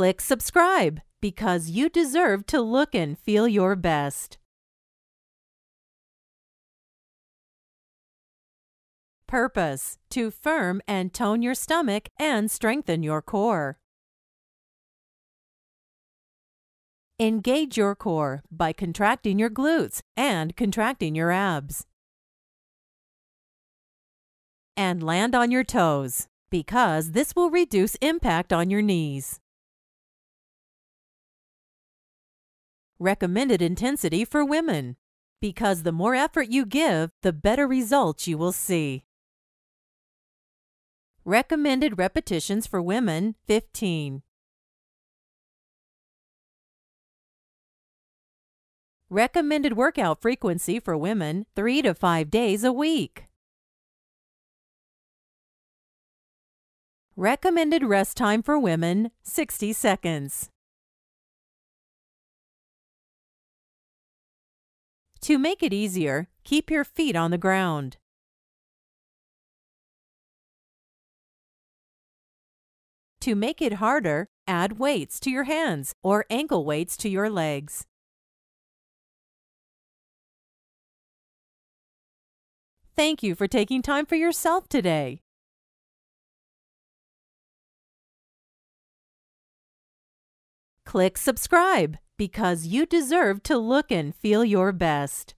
click subscribe because you deserve to look and feel your best. Purpose: to firm and tone your stomach and strengthen your core. Engage your core by contracting your glutes and contracting your abs. And land on your toes, because this will reduce impact on your knees. Recommended intensity for women, because the more effort you give, the better results you will see. Recommended repetitions for women, 15. Recommended workout frequency for women, 3 to 5 days a week. Recommended rest time for women, 60 seconds. To make it easier, keep your feet on the ground. To make it harder, add weights to your hands or ankle weights to your legs. Thank you for taking time for yourself today. Click subscribe because you deserve to look and feel your best.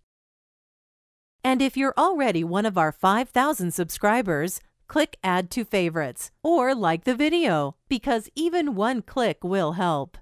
And if you're already one of our 5,000 subscribers, click add to favorites or like the video because even one click will help.